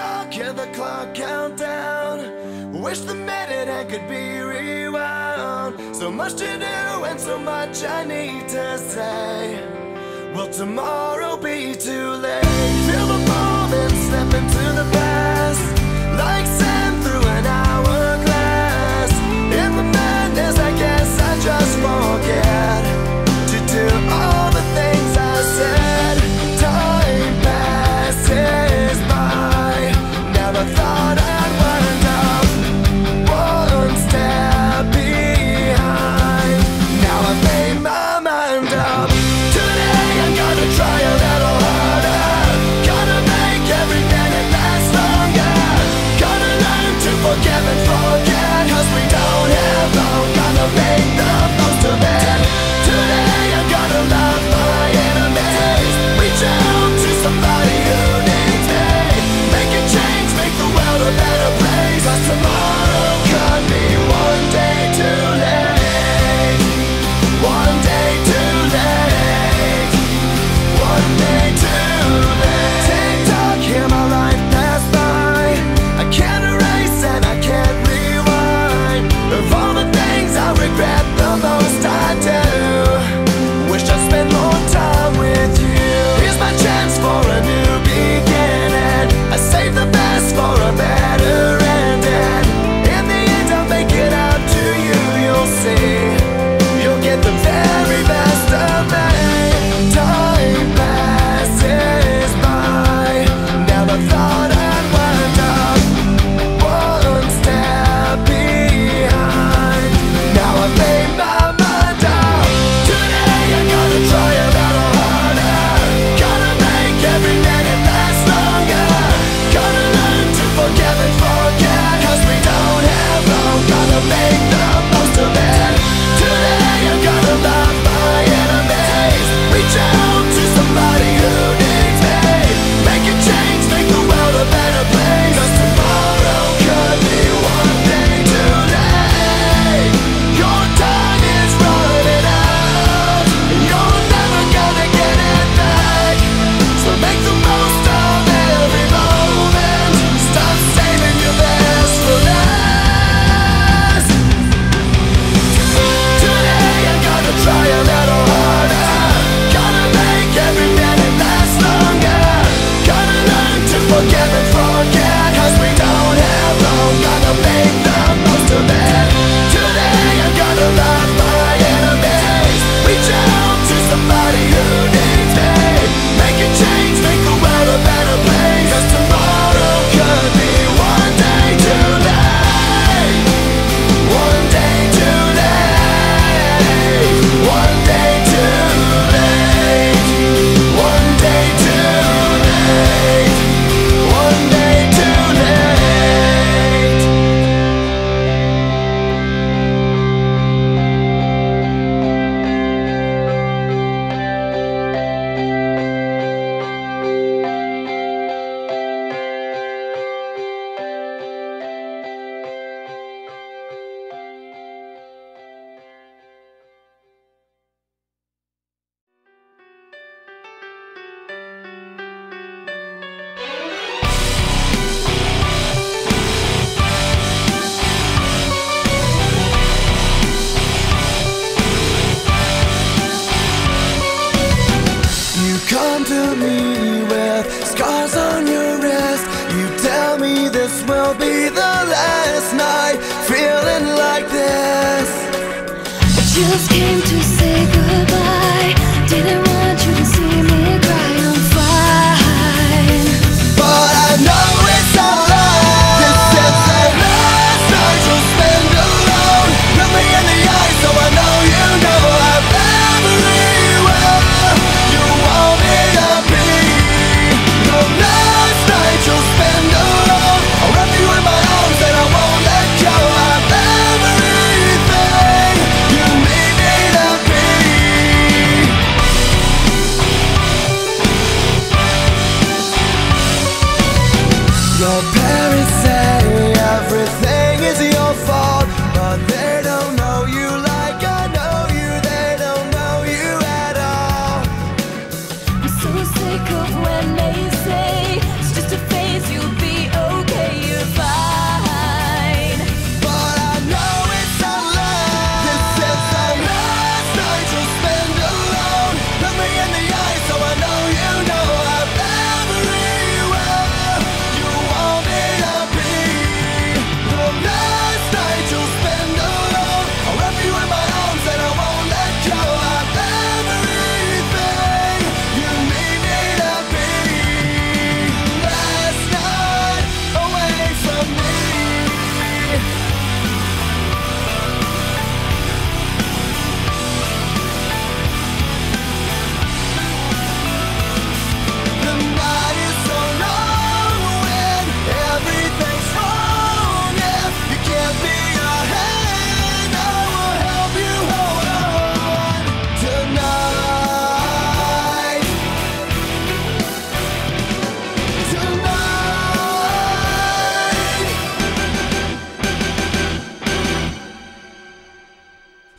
dark, hear the clock count down. Wish the minute I could be rewound. So much to do and so much I need to say. Will tomorrow be too late? Feel the moment, step into the past, like sand through an hourglass. In the madness, I guess I just forget to do all the things I said. Time passes by, never thought I'd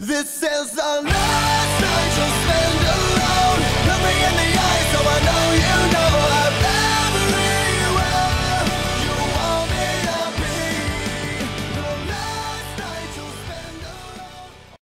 This is the last night you'll spend alone. Look me in the eye.